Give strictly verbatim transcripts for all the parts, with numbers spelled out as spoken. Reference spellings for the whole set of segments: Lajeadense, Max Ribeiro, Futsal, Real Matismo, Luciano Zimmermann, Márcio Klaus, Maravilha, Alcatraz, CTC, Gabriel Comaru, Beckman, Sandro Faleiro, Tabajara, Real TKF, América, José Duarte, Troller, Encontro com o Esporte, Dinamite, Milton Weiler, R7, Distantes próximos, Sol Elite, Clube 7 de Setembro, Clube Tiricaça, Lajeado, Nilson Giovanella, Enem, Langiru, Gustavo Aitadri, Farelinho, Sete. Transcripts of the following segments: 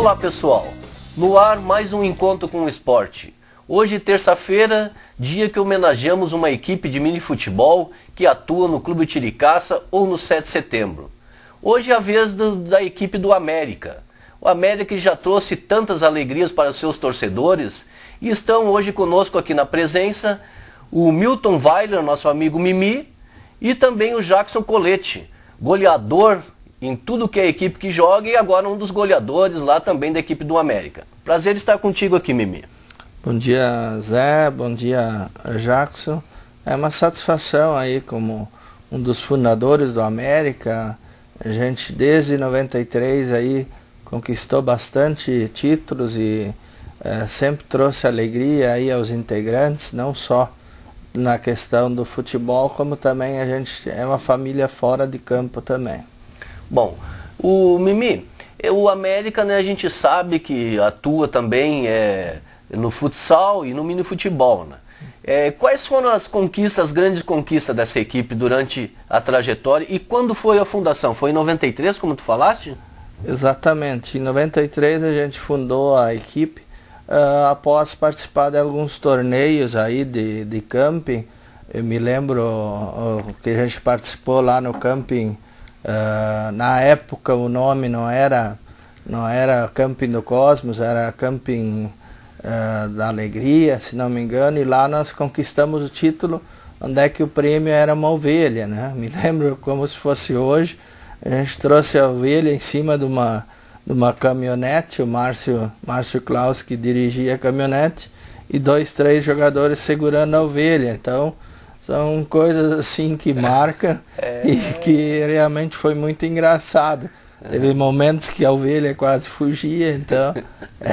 Olá pessoal, no ar mais um encontro com o esporte. Hoje terça-feira, dia que homenageamos uma equipe de mini futebol que atua no Clube Tiricaça ou no sete de setembro. Hoje é a vez do, da equipe do América. O América já trouxe tantas alegrias para seus torcedores e estão hoje conosco aqui na presença o Milton Weiler, nosso amigo Mimi, e também o Jackson Coletti, goleador em tudo que é a equipe que joga e agora um dos goleadores lá também da equipe do América. Prazer estar contigo aqui, Mimi. Bom dia, Zé. Bom dia, Jackson. É uma satisfação aí como um dos fundadores do América. A gente desde noventa e três aí conquistou bastante títulos e é, sempre trouxe alegria aí aos integrantes, não só na questão do futebol, como também a gente é uma família fora de campo também. Bom, o Mimi, o América, né, a gente sabe que atua também é, no futsal e no mini futebol, né? É, quais foram as conquistas, as grandes conquistas dessa equipe durante a trajetória e quando foi a fundação? Foi em noventa e três, como tu falaste? Exatamente, em noventa e três a gente fundou a equipe uh, após participar de alguns torneios aí de, de camping. Eu me lembro uh, que a gente participou lá no camping. Uh, na época o nome não era, não era Camping do Cosmos, era Camping uh, da Alegria, se não me engano, e lá nós conquistamos o título, onde é que o prêmio era uma ovelha, né? Me lembro como se fosse hoje, a gente trouxe a ovelha em cima de uma, de uma caminhonete, o Márcio, Márcio Klaus que dirigia a caminhonete, e dois, três jogadores segurando a ovelha, então... São coisas assim que marca é. E que realmente foi muito engraçado. É. Teve momentos que a ovelha quase fugia, então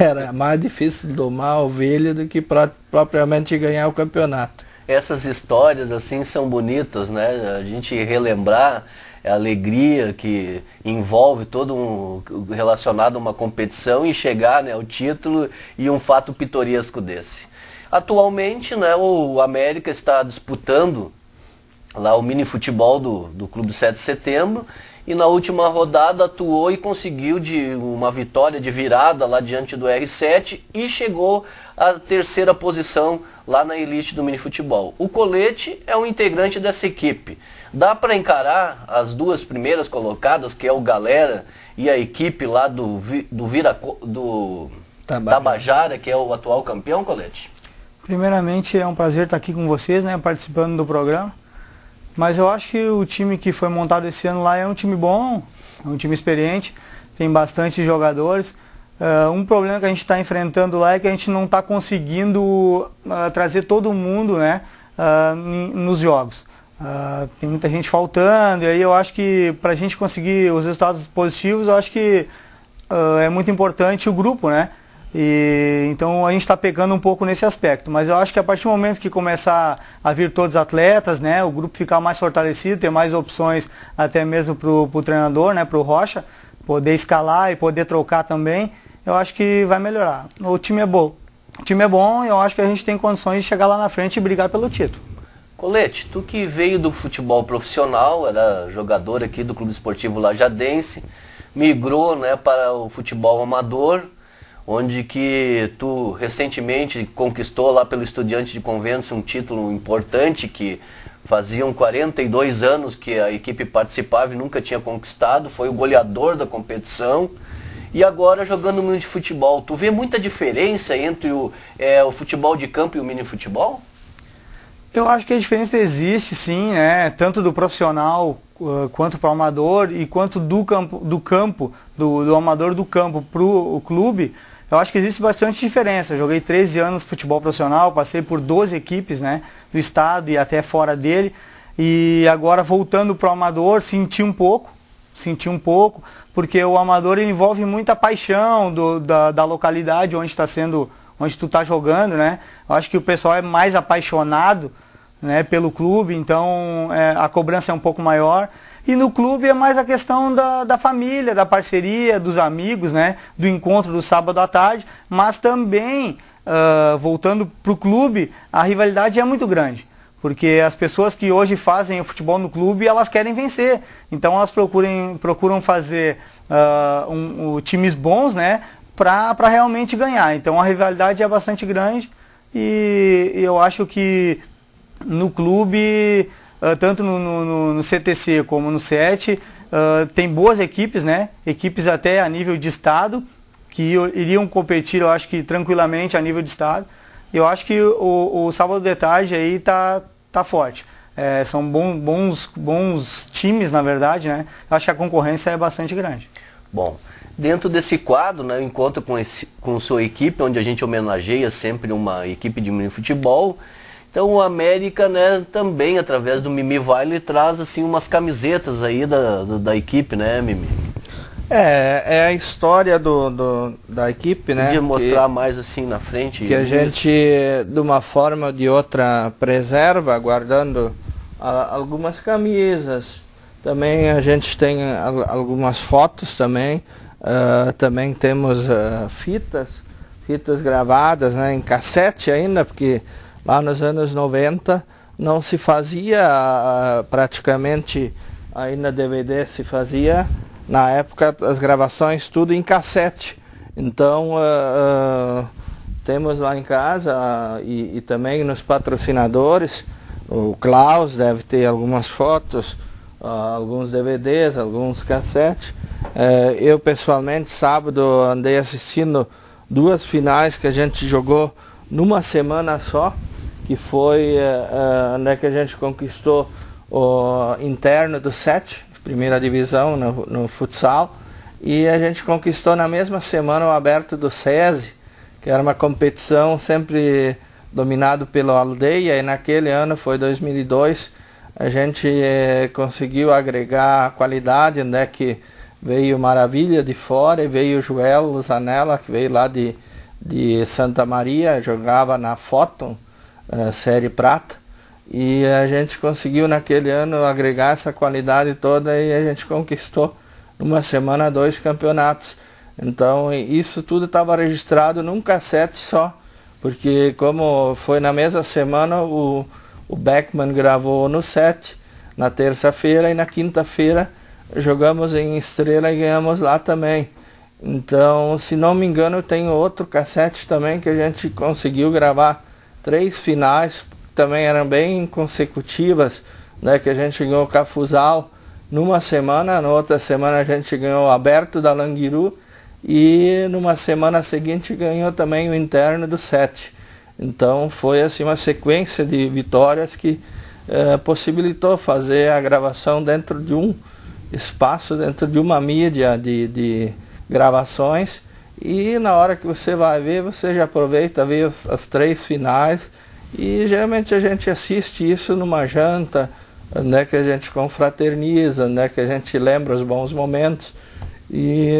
era mais difícil domar a ovelha do que pro, propriamente ganhar o campeonato. Essas histórias assim são bonitas, né? A gente relembrar a alegria que envolve todo um relacionado a uma competição e chegar, né, ao título e um fato pitoresco desse. Atualmente, né, o América está disputando lá o mini futebol do, do Clube sete de setembro e na última rodada atuou e conseguiu de uma vitória de virada lá diante do R sete e chegou à terceira posição lá na elite do mini futebol. O Colete é um integrante dessa equipe. Dá para encarar as duas primeiras colocadas, que é o Galera e a equipe lá do, do, Vira, do Tabajara. Tabajara, que é o atual campeão, Colete? Primeiramente é um prazer estar aqui com vocês, né, participando do programa, mas eu acho que o time que foi montado esse ano lá é um time bom, é um time experiente, tem bastante jogadores. Uh, um problema que a gente está enfrentando lá é que a gente não está conseguindo uh, trazer todo mundo, né, uh, nos jogos. Uh, tem muita gente faltando e aí eu acho que para a gente conseguir os resultados positivos, eu acho que uh, é muito importante o grupo, né? E, então a gente está pegando um pouco nesse aspecto, mas eu acho que a partir do momento que começar a vir todos os atletas, né, o grupo ficar mais fortalecido, ter mais opções até mesmo para o treinador, né, para o Rocha, poder escalar e poder trocar também, eu acho que vai melhorar. O time é bom, o time é bom e eu acho que a gente tem condições de chegar lá na frente e brigar pelo título. Coletti, tu que veio do futebol profissional, era jogador aqui do Clube Esportivo Lajeadense, migrou, né, para o futebol amador, onde que tu recentemente conquistou lá pelo Estudante de Convênio um título importante que faziam quarenta e dois anos que a equipe participava e nunca tinha conquistado, foi o goleador da competição. E agora jogando mini futebol, tu vê muita diferença entre o, é, o futebol de campo e o mini futebol? Eu acho que a diferença existe sim, né? Tanto do profissional quanto para o amador e quanto do campo, do, campo, do, do amador do campo para o clube. Eu acho que existe bastante diferença. Eu joguei treze anos de futebol profissional, passei por doze equipes, né, do estado e até fora dele. E agora voltando para o amador, senti um pouco, senti um pouco, porque o amador ele envolve muita paixão do, da, da localidade onde está sendo, onde tu está jogando, né? Eu acho que o pessoal é mais apaixonado, né, pelo clube, então é, a cobrança é um pouco maior. E no clube é mais a questão da, da família, da parceria, dos amigos, né, do encontro do sábado à tarde, mas também, uh, voltando para o clube, a rivalidade é muito grande, porque as pessoas que hoje fazem o futebol no clube, elas querem vencer, então elas procurem, procuram fazer uh, um, um, times bons, né, para realmente ganhar. Então a rivalidade é bastante grande e eu acho que no clube, tanto no, no, no C T C como no C E T, tem boas equipes, né? Equipes até a nível de estado, que iriam competir, eu acho que tranquilamente a nível de estado. Eu acho que o, o sábado de tarde aí tá, tá forte. É, são bons, bons, bons times, na verdade, né? Eu acho que a concorrência é bastante grande. Bom, dentro desse quadro, né, eu encontro com, esse, com sua equipe, onde a gente homenageia sempre uma equipe de mini futebol. Então o América, né, também, através do Mimi Weiler, traz assim, umas camisetas aí da, da, da equipe, né, Mimi? É, é a história do, do, da equipe, né? Podia mostrar que, mais assim na frente. Que a isso. gente, de uma forma ou de outra, preserva, guardando algumas camisas, também a gente tem algumas fotos também, uh, também temos uh, fitas, fitas gravadas, né, em cassete ainda, porque lá nos anos noventa não se fazia uh, praticamente, ainda D V D se fazia, na época as gravações tudo em cassete, então uh, uh, temos lá em casa uh, e, e também nos patrocinadores. O Klaus deve ter algumas fotos, uh, alguns D V Ds, alguns cassetes. Uh, eu pessoalmente, sábado, andei assistindo duas finais que a gente jogou numa semana só, que foi uh, uh, onde é que a gente conquistou o interno do Sete, primeira divisão no, no futsal, e a gente conquistou na mesma semana o aberto do SESI, que era uma competição sempre dominado pelo Aldeia, e naquele ano, foi dois mil e dois, a gente eh, conseguiu agregar qualidade, onde é que veio Maravilha de fora e veio Joel Zanella, que veio lá de, de Santa Maria, jogava na Fóton, eh, série prata, e a gente conseguiu naquele ano agregar essa qualidade toda e a gente conquistou numa semana dois campeonatos. Então isso tudo estava registrado num cassete só, porque como foi na mesma semana, o, o Beckman gravou no set, na terça-feira, e na quinta-feira jogamos em Estrela e ganhamos lá também. Então, se não me engano, tem outro cassete também que a gente conseguiu gravar três finais, que também eram bem consecutivas, né, que a gente ganhou o Cafusal numa semana, na outra semana a gente ganhou o aberto da Langiru, e numa semana seguinte ganhou também o interno do Sete. Então foi assim uma sequência de vitórias que eh, possibilitou fazer a gravação dentro de um espaço, dentro de uma mídia de, de gravações, e na hora que você vai ver, você já aproveita, vê as, as três finais, e geralmente a gente assiste isso numa janta, onde é que a gente confraterniza, onde é que a gente lembra os bons momentos. E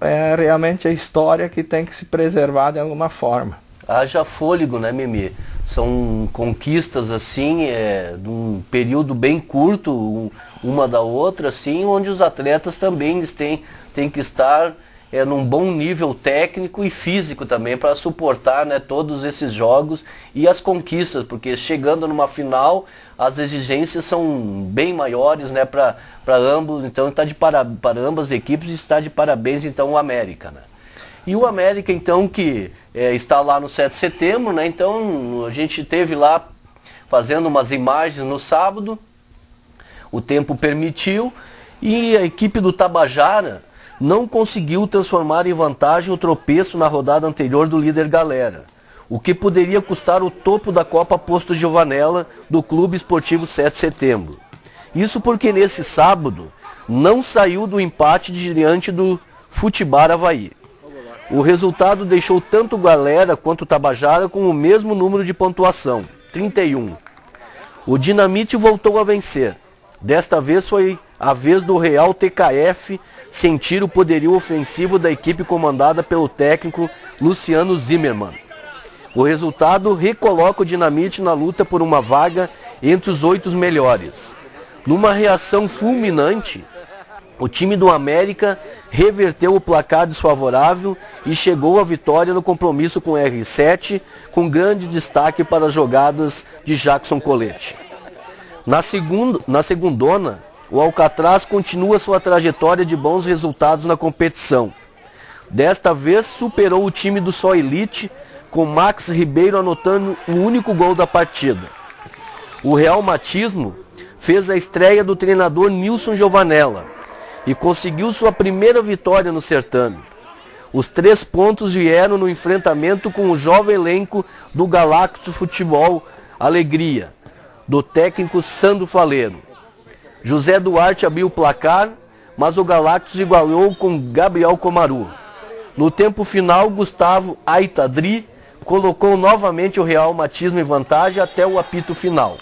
é realmente a história que tem que se preservar de alguma forma. Haja fôlego, né, Mimi? São conquistas, assim, é, de um período bem curto, uma da outra, assim, onde os atletas também eles têm, têm que estar é, num bom nível técnico e físico também, para suportar, né, todos esses jogos e as conquistas, porque chegando numa final, as exigências são bem maiores, né, para ambos, então está de para, para ambas as equipes, está de parabéns então o América, né? E o América então que é, está lá no sete de setembro, né? Então a gente teve lá fazendo umas imagens no sábado, o tempo permitiu, e a equipe do Tabajara não conseguiu transformar em vantagem o tropeço na rodada anterior do líder Galera, o que poderia custar o topo da Copa Posto Giovanella do Clube Esportivo sete de setembro. Isso porque nesse sábado não saiu do empate diante do Futebol Havaí. O resultado deixou tanto Galera quanto Tabajara com o mesmo número de pontuação, trinta e um. O Dinamite voltou a vencer. Desta vez foi a vez do Real T K F sentir o poderio ofensivo da equipe comandada pelo técnico Luciano Zimmermann. O resultado recoloca o Dinamite na luta por uma vaga entre os oito melhores. Numa reação fulminante, o time do América reverteu o placar desfavorável e chegou à vitória no compromisso com R sete, com grande destaque para as jogadas de Jackson Coletti. Na, segunda, na segundona, o Alcatraz continua sua trajetória de bons resultados na competição. Desta vez superou o time do Sol Elite, com Max Ribeiro anotando o único gol da partida. O Real Matismo fez a estreia do treinador Nilson Giovanella e conseguiu sua primeira vitória no certame. Os três pontos vieram no enfrentamento com o jovem elenco do Galáctico Futebol Alegria, do técnico Sandro Faleiro. José Duarte abriu o placar, mas o Galáctico igualou com Gabriel Comaru. No tempo final, Gustavo Aitadri colocou novamente o Real Matismo em vantagem até o apito final.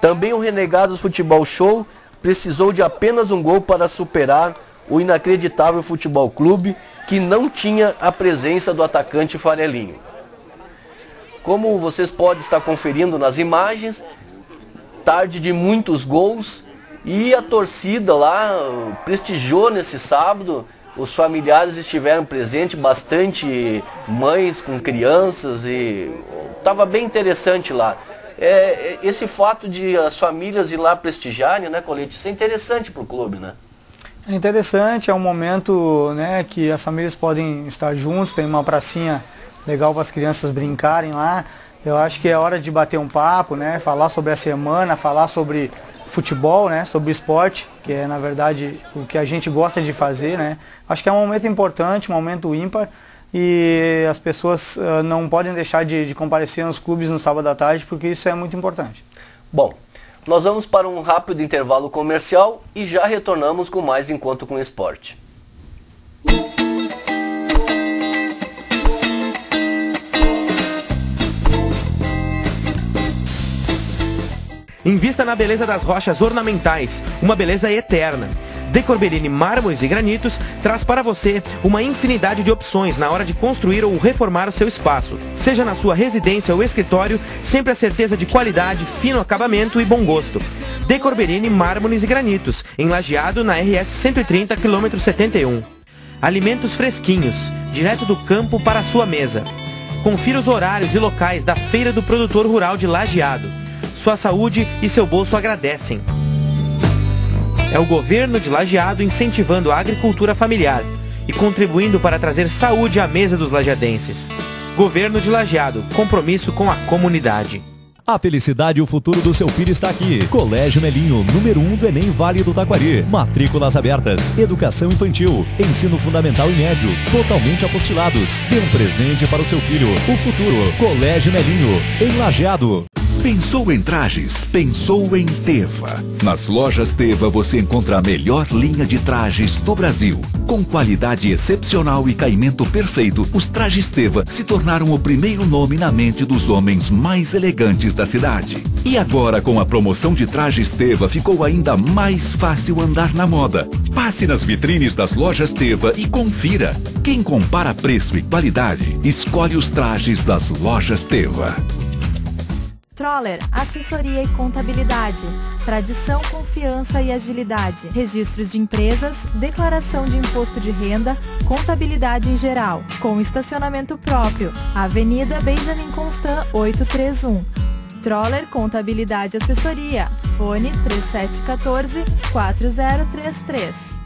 Também o Renegados Futebol Show precisou de apenas um gol para superar o inacreditável Futebol Clube, que não tinha a presença do atacante Farelinho. Como vocês podem estar conferindo nas imagens, tarde de muitos gols, e a torcida lá prestigiou nesse sábado. Os familiares estiveram presentes, bastante mães com crianças, e estava bem interessante lá. É, esse fato de as famílias ir lá prestigiarem, né, Coletti, isso é interessante para o clube, né? É interessante, é um momento, né, que as famílias podem estar juntos, tem uma pracinha legal para as crianças brincarem lá. Eu acho que é hora de bater um papo, né, falar sobre a semana, falar sobre futebol, né, sobre esporte, que é, na verdade, o que a gente gosta de fazer, né. Acho que é um momento importante, um momento ímpar. E as pessoas uh, não podem deixar de, de comparecer nos clubes no sábado à tarde, porque isso é muito importante. Bom, nós vamos para um rápido intervalo comercial e já retornamos com mais Encontro com o Esporte. Invista na beleza das rochas ornamentais, uma beleza eterna. Decorberini Mármores e Granitos traz para você uma infinidade de opções na hora de construir ou reformar o seu espaço. Seja na sua residência ou escritório, sempre a certeza de qualidade, fino acabamento e bom gosto. Decorberini Mármores e Granitos, em Lajeado, na R S cento e trinta, quilômetro setenta e um. Alimentos fresquinhos, direto do campo para a sua mesa. Confira os horários e locais da Feira do Produtor Rural de Lajeado. Sua saúde e seu bolso agradecem. É o governo de Lajeado incentivando a agricultura familiar e contribuindo para trazer saúde à mesa dos lajeadenses. Governo de Lajeado, compromisso com a comunidade. A felicidade e o futuro do seu filho está aqui. Colégio Melinho, número um do Enem Vale do Taquari. Matrículas abertas, educação infantil, ensino fundamental e médio, totalmente apostilados. Dê um presente para o seu filho, o futuro. Colégio Melinho, em Lajeado. Pensou em trajes? Pensou em Teva. Nas lojas Teva você encontra a melhor linha de trajes do Brasil. Com qualidade excepcional e caimento perfeito, os trajes Teva se tornaram o primeiro nome na mente dos homens mais elegantes da cidade. E agora, com a promoção de trajes Teva, ficou ainda mais fácil andar na moda. Passe nas vitrines das lojas Teva e confira. Quem compara preço e qualidade, escolhe os trajes das lojas Teva. Troller, assessoria e contabilidade, tradição, confiança e agilidade, registros de empresas, declaração de imposto de renda, contabilidade em geral, com estacionamento próprio, Avenida Benjamin Constant oitocentos e trinta e um. Troller, contabilidade e assessoria, fone trinta e sete catorze, quatro zero três três.